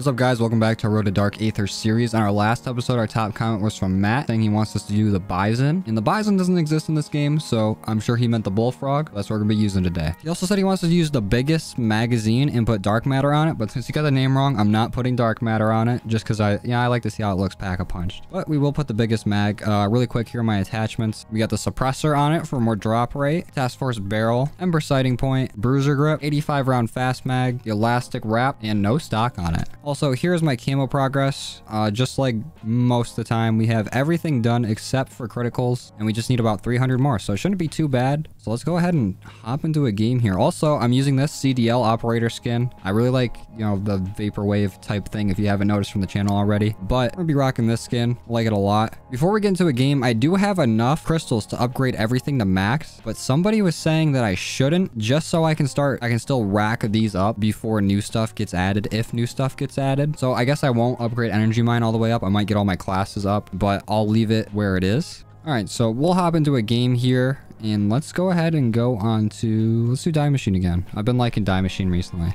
What's up, guys? Welcome back to Road to Dark Aether series. On our last episode, our top comment was from Matt saying he wants us to do the bison, and the bison doesn't exist in this game, so I'm sure he meant the bullfrog. That's what we're gonna be using today. He also said he wants us to use the biggest magazine and put dark matter on it, but since he got the name wrong, I'm not putting dark matter on it just because I like to see how it looks pack-a-punched. But we will put the biggest mag. Really quick, here are my attachments. We got the suppressor on it for more drop rate, task force barrel, ember sighting point, bruiser grip, 85 round fast mag, the elastic wrap, and no stock on it. Also, here's my camo progress. Just like most of the time, we have everything done except for criticals, and we just need about 300 more, so it shouldn't be too bad. So let's go ahead and hop into a game here. Also, I'm using this CDL operator skin. I really like, you know, the vaporwave type thing if you haven't noticed from the channel already, but I'm gonna be rocking this skin. I like it a lot. Before we get into a game, I do have enough crystals to upgrade everything to max, but somebody was saying that I shouldn't, just so I can still rack these up before new stuff gets added, if new stuff gets added. So I guess I won't upgrade energy mine all the way up. I might get all my classes up, but I'll leave it where it is. All right, so we'll hop into a game here, and let's go ahead and go on to, let's do Die Machine again. I've been liking Die Machine recently.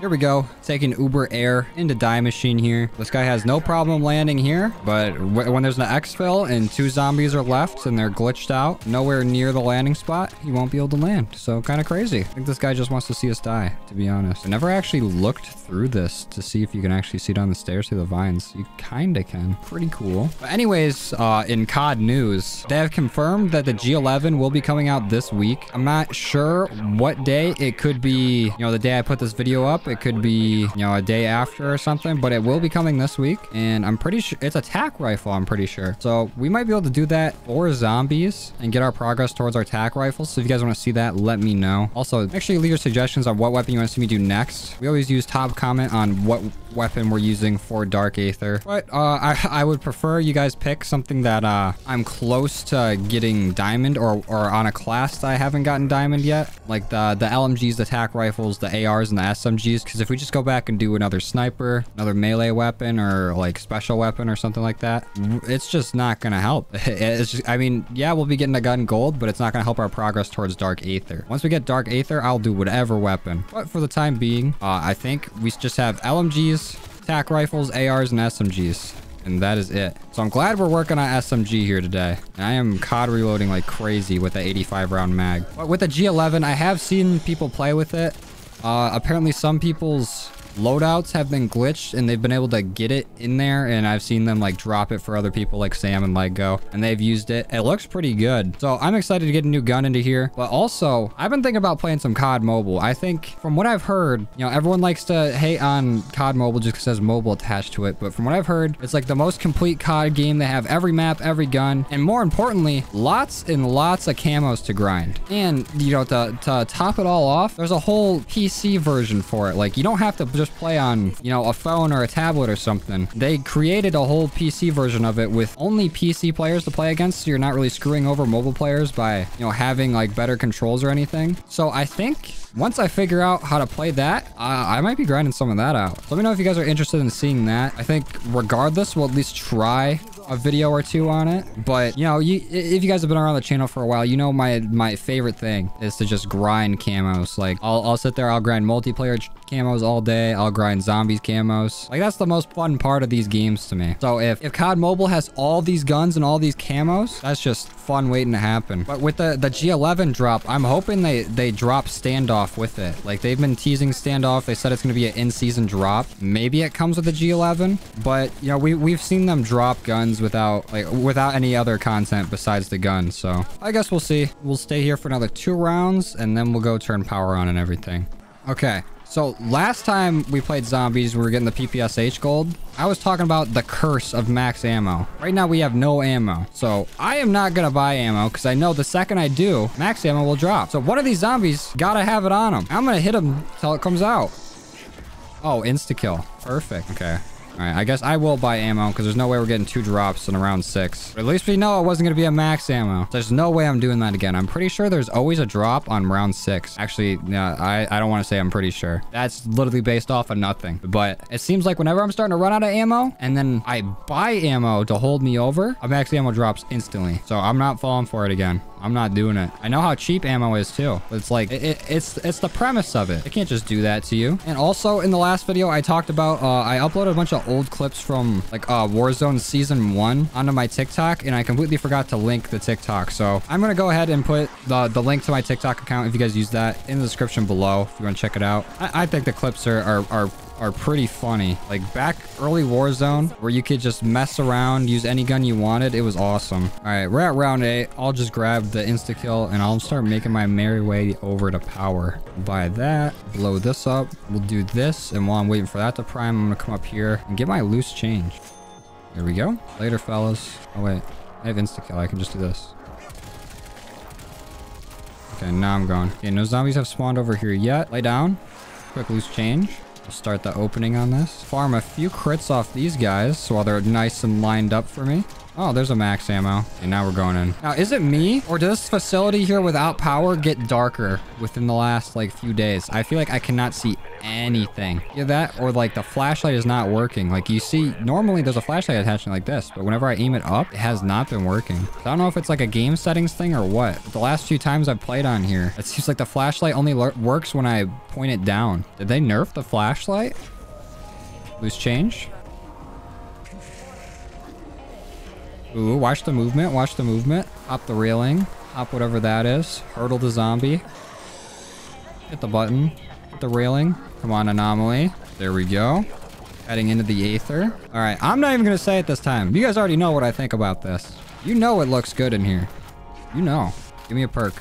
Here we go, taking Uber Air into Die Machine here. This guy has no problem landing here, but when there's an exfil and two zombies are left and they're glitched out, nowhere near the landing spot, he won't be able to land. So kind of crazy. I think this guy just wants to see us die, to be honest. I never actually looked through this to see if you can actually see down the stairs through the vines. You kind of can. Pretty cool. But anyways, in COD news, they have confirmed that the G11 will be coming out this week. I'm not sure what day. It could be, you know, the day I put this video up. It could be, you know, a day after or something, but it will be coming this week, and I'm pretty sure it's attack rifle, I'm pretty sure. So we might be able to do that for zombies and get our progress towards our attack rifle. So if you guys want to see that, let me know. Also, make sure you leave your suggestions on what weapon you want to see me do next. We always use top comment on what weapon we're using for Dark Aether, but I would prefer you guys pick something that I'm close to getting diamond, or on a class that I haven't gotten diamond yet, like the LMGs, the attack rifles, the ARs, and the SMGs. Because if we just go back and do another sniper, another melee weapon, or like special weapon or something like that, it's just not gonna help. It's just, I mean, yeah, we'll be getting a gun gold, but it's not gonna help our progress towards Dark Aether. Once we get Dark Aether, I'll do whatever weapon, but for the time being, I think we just have LMGs, attack rifles, ARs, and SMGs, and that is it. So I'm glad we're working on SMG here today. And I am COD reloading like crazy with the 85 round mag. But with the G11, I have seen people play with it. Apparently some people's loadouts have been glitched and they've been able to get it in there, and I've seen them like drop it for other people like Sam and Lego, and they've used it. It looks pretty good, so I'm excited to get a new gun into here. But also, I've been thinking about playing some COD Mobile. I think from what I've heard, you know, everyone likes to hate on COD Mobile just because it has mobile attached to it, but from what I've heard, it's like the most complete COD game. They have every map, every gun, and more importantly, lots and lots of camos to grind. And you know, to top it all off, there's a whole PC version for it. Like, you don't have to just play on, you know, a phone or a tablet or something. They created a whole PC version of it with only PC players to play against, so you're not really screwing over mobile players by, you know, having like better controls or anything. So I think once I figure out how to play that, I might be grinding some of that out. Let me know if you guys are interested in seeing that. I think regardless, we'll at least try a video or two on it. But you know, if you guys have been around the channel for a while, you know my favorite thing is to just grind camos. Like I'll sit there, I'll grind multiplayer camos all day, I'll grind zombies camos. Like that's the most fun part of these games to me. So if COD Mobile has all these guns and all these camos, that's just fun waiting to happen. But with the G11 drop, I'm hoping they drop Standoff with it. Like they've been teasing Standoff. They said it's gonna be an in-season drop. Maybe it comes with the G11, but you know, we've seen them drop guns without any other content besides the gun. So I guess we'll see. We'll stay here for another 2 rounds, and then we'll go turn power on and everything. Okay, so last time we played zombies, we were getting the PPSH gold. I was talking about the curse of max ammo. Right now we have no ammo, so I am not gonna buy ammo, because I know the second I do, max ammo will drop. So one of these zombies gotta have it on them. I'm gonna hit them till it comes out. Oh, insta-kill. Perfect. Okay. All right, I guess I will buy ammo, because there's no way we're getting 2 drops in a round 6. But at least we know it wasn't going to be a max ammo. There's no way I'm doing that again. I'm pretty sure there's always a drop on round 6. Actually, no, I don't want to say I'm pretty sure. That's literally based off of nothing. But it seems like whenever I'm starting to run out of ammo, and then I buy ammo to hold me over, a max ammo drops instantly. So I'm not falling for it again. I'm not doing it. I know how cheap ammo is too. But it's like, it's the premise of it. I can't just do that to you. And also in the last video, I talked about, I uploaded a bunch of old clips from like Warzone Season 1 onto my TikTok, and I completely forgot to link the TikTok. So I'm going to go ahead and put the link to my TikTok account, if you guys use that, in the description below, if you want to check it out. I think the clips are pretty funny. Like back early Warzone where you could just mess around, use any gun you wanted. It was awesome. All right, we're at round 8. I'll just grab the insta-kill and I'll start making my merry way over to power. We'll buy that, blow this up. We'll do this. And while I'm waiting for that to prime, I'm gonna come up here and get my loose change. There we go. Later, fellas. Oh wait, I have insta-kill. I can just do this. Okay, now I'm gone. Okay, no zombies have spawned over here yet. Lay down. Quick loose change. We'll start the opening on this. Farm a few crits off these guys while they're nice and lined up for me. Oh, there's a max ammo. And now we're going in. Now, is it me or does this facility here without power get darker within the last like few days? I feel like I cannot see anything. Either that or like the flashlight is not working. Like you see, normally there's a flashlight attachment like this, but whenever I aim it up, it has not been working. So I don't know if it's like a game settings thing or what. But the last few times I've played on here, it seems like the flashlight only works when I point it down. Did they nerf the flashlight? Loose change. Ooh, watch the movement, watch the movement. Hop the railing, hop whatever that is. Hurdle the zombie. Hit the button, hit the railing. Come on, anomaly. There we go. Heading into the aether. All right, I'm not even gonna say it this time. You guys already know what I think about this. You know it looks good in here. You know. Give me a perk,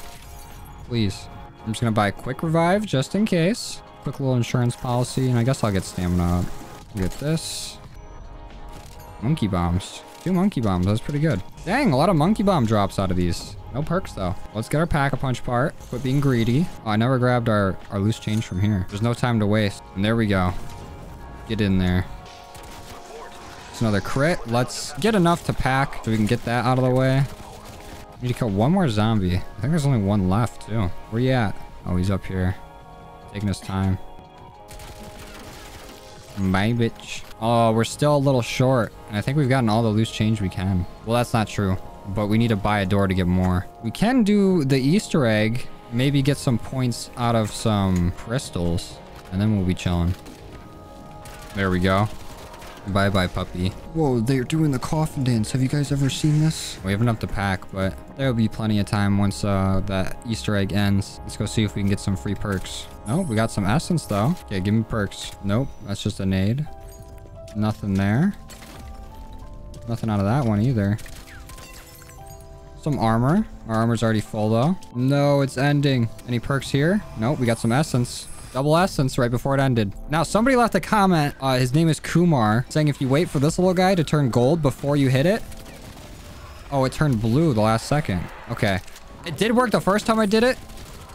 please. I'm just gonna buy a quick revive just in case. Quick little insurance policy, and I guess I'll get stamina up. Get this. Monkey bombs. 2 monkey bombs. That's pretty good. Dang, a lot of monkey bomb drops out of these. No perks, though. Let's get our pack-a-punch part. Quit being greedy. Oh, I never grabbed our loose change from here. There's no time to waste. And there we go. Get in there. It's another crit. Let's get enough to pack so we can get that out of the way. We need to kill one more zombie. I think there's only one left, too. Where you at? Oh, he's up here. Taking his time. My bitch. Oh, we're still a little short. And I think we've gotten all the loose change we can. Well, that's not true. But we need to buy a door to get more. We can do the Easter egg. Maybe get some points out of some crystals. And then we'll be chilling. There we go. Bye-bye, puppy. Whoa, they're doing the coffin dance. Have you guys ever seen this? We have enough to pack, but there'll be plenty of time once that Easter egg ends. Let's go see if we can get some free perks. Oh, we got some essence, though. Okay, give me perks. Nope, that's just a nade. Nothing there. Nothing out of that one either. Some armor. Our armor's already full, though. No, it's ending. Any perks here? Nope, we got some essence. Double essence right before it ended. Now, somebody left a comment. His name is Kumar, saying if you wait for this little guy to turn gold before you hit it. Oh, it turned blue the last second. Okay. It did work the first time I did it.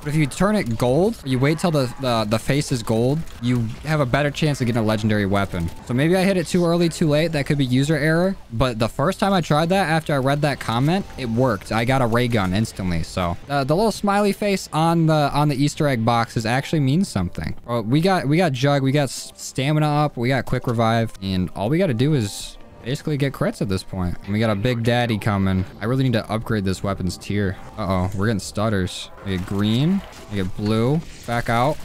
But if you turn it gold, you wait till the face is gold, you have a better chance of getting a legendary weapon. So maybe I hit it too early, too late. That could be user error. But the first time I tried that, after I read that comment, it worked. I got a ray gun instantly. So the little smiley face on the Easter egg boxes actually means something. We got jug, we got stamina up, we got quick revive, and all we got to do is basically get crits at this point. And we got a big daddy coming. I really need to upgrade this weapon's tier. Uh-oh, we're getting stutters. I get green, I get blue, back out.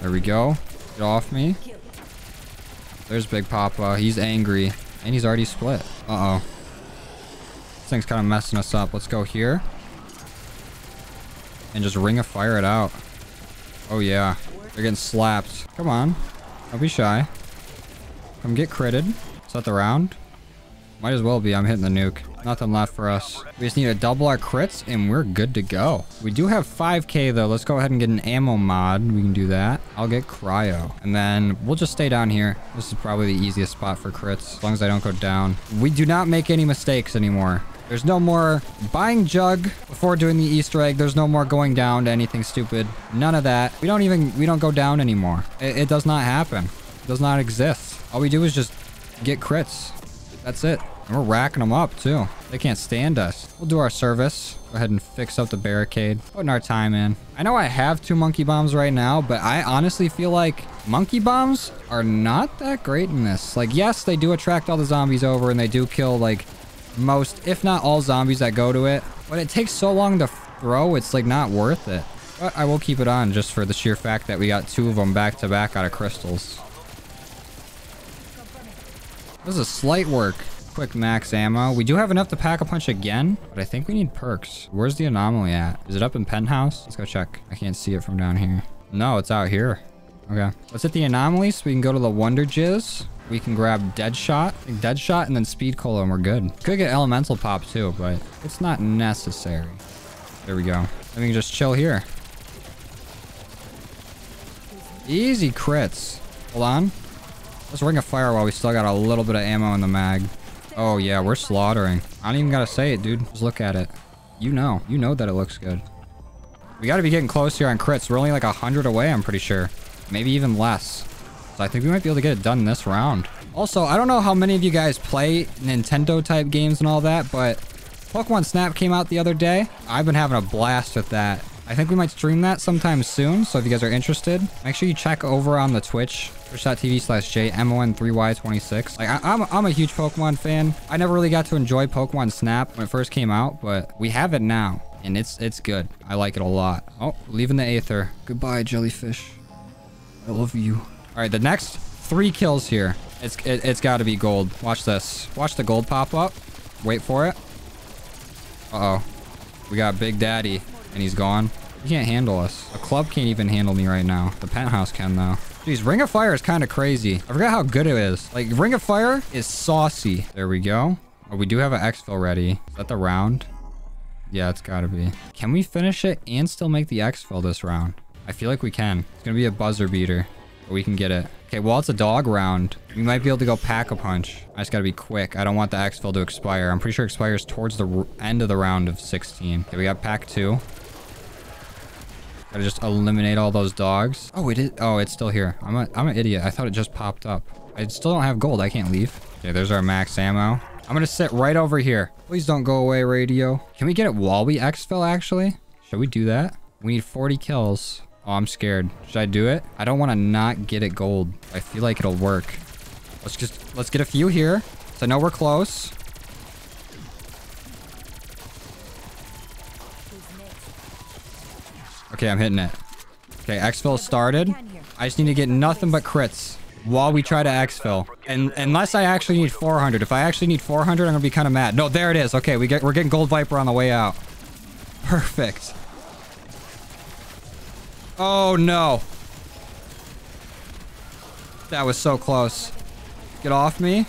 There we go. Get off me. There's Big Papa. He's angry, and he's already split. Uh-oh. This thing's kind of messing us up. Let's go here. And just Ring of Fire it out. Oh, yeah. They're getting slapped. Come on. Don't be shy. Come get critted. Is that the round? Might as well be. I'm hitting the nuke. Nothing left for us. We just need to double our crits and we're good to go. We do have 5k though. Let's go ahead and get an ammo mod. We can do that. I'll get cryo. And then we'll just stay down here. This is probably the easiest spot for crits. As long as I don't go down. We do not make any mistakes anymore. There's no more buying jug before doing the Easter egg. There's no more going down to anything stupid. None of that. We don't go down anymore. It does not happen. It does not exist. All we do is just get crits. That's it. And we're racking them up too. They can't stand us. We'll do our service. Go ahead and fix up the barricade. Putting our time in. I know I have 2 monkey bombs right now, but I honestly feel like monkey bombs are not that great in this. Like, yes, they do attract all the zombies over and they do kill like most, if not all zombies that go to it. When it takes so long to throw, it's like not worth it. But I will keep it on just for the sheer fact that we got two of them back to back out of crystals. This is a slight work. Quick max ammo. We do have enough to pack a punch again, but I think we need perks. Where's the anomaly at? Is it up in penthouse? Let's go check. I can't see it from down here. No, it's out here. Okay. Let's hit the anomaly so we can go to the wonder jizz. We can grab deadshot and then speed cola and we're good. Could get elemental pop too, but it's not necessary. There we go. And we can just chill here. Easy crits. Hold on. Let's ring a fire while we still got a little bit of ammo in the mag. Oh yeah, we're slaughtering. I don't even gotta say it, dude. Just look at it. You know that it looks good. We gotta be getting close here on crits. We're only like 100 away, I'm pretty sure. Maybe even less. So I think we might be able to get it done this round. Also, I don't know how many of you guys play Nintendo type games and all that, but Pokemon Snap came out the other day. I've been having a blast with that. I think we might stream that sometime soon, so if you guys are interested, make sure you check over on the Twitch, twitch.tv/jmon3y26. Like, I'm a huge Pokemon fan. I never really got to enjoy Pokemon Snap when it first came out, but we have it now, and it's good. I like it a lot. Oh, leaving the Aether. Goodbye, jellyfish. I love you. All right, the next 3 kills here. It's got to be gold. Watch this. Watch the gold pop up. Wait for it. Uh-oh. We got Big Daddy. And he's gone. He can't handle us. A club can't even handle me right now. The penthouse can, though. Jeez, Ring of Fire is kind of crazy. I forgot how good it is. Like, Ring of Fire is saucy. There we go. Oh, we do have an exfil ready. Is that the round? Yeah, it's gotta be. Can we finish it and still make the exfil this round? I feel like we can. It's gonna be a buzzer beater. But we can get it. Okay, well, it's a dog round. We might be able to go pack-a-punch. I just gotta be quick. I don't want the exfil to expire. I'm pretty sure it expires towards the end of the round of 16. Okay, we got pack 2. Gotta just eliminate all those dogs. Oh, it is. Oh, it's still here. I'm an idiot. I thought it just popped up. I still don't have gold. I can't leave. Okay, there's our max ammo. I'm gonna sit right over here. Please don't go away, radio. Can we get it while we exfil, actually? Should we do that? We need 40 kills. Oh, I'm scared. Should I do it? I don't want to not get it gold. I feel like it'll work. Let's get a few here. So I know we're close. Okay, I'm hitting it. Okay, exfil started. I just need to get nothing but crits while we try to exfil. And unless I actually need 400. If I actually need 400, I'm gonna be kind of mad. No, there it is. Okay, we're getting Gold Viper on the way out. Perfect. Oh no. That was so close. Get off me.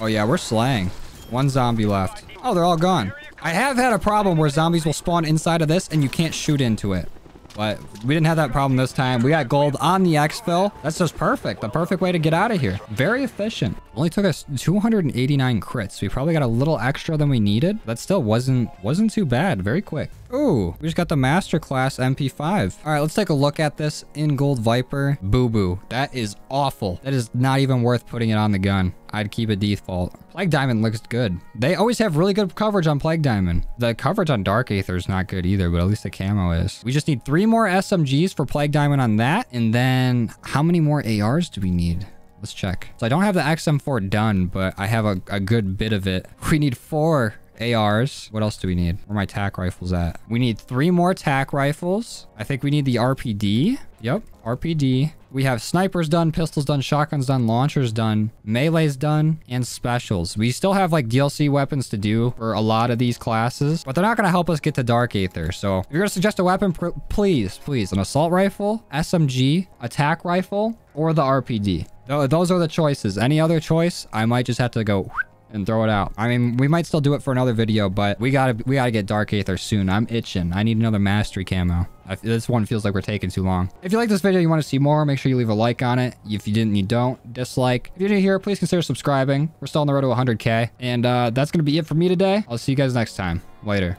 Oh yeah, we're slaying. One zombie left. Oh, they're all gone. I have had a problem where zombies will spawn inside of this and you can't shoot into it. But we didn't have that problem this time. We got gold on the exfil. That's just perfect. The perfect way to get out of here. Very efficient. Only took us 289 crits. We probably got a little extra than we needed. That still wasn't too bad. Very quick. Ooh, we just got the Masterclass MP5. All right, let's take a look at this in Gold Viper. Boo-boo. That is awful. That is not even worth putting it on the gun. I'd keep a default. Plague Diamond looks good. They always have really good coverage on Plague Diamond. The coverage on Dark Aether is not good either, but at least the camo is. We just need 3 more SMGs for Plague Diamond on that. And then how many more ARs do we need? Let's check. So I don't have the XM4 done, but I have a good bit of it. We need 4 ARs. What else do we need? Where are my tac rifles at? We need 3 more tac rifles. I think we need the RPD. Yep, RPD. We have snipers done, pistols done, shotguns done, launchers done, melees done, and specials. We still have like DLC weapons to do for a lot of these classes, but they're not going to help us get to Dark Aether. So if you're going to suggest a weapon, please, an assault rifle, SMG, a tac rifle, or the RPD. Those are the choices. Any other choice, I might just have to go and throw it out. I mean, we might still do it for another video, but we gotta get Dark Aether soon. I'm itching. I need another mastery camo. This one feels like we're taking too long. If you like this video, you want to see more, make sure you leave a like on it. If you didn't, you don't. Dislike. If you're new here, please consider subscribing. We're still on the road to 100K. And that's gonna be it for me today. I'll see you guys next time. Later.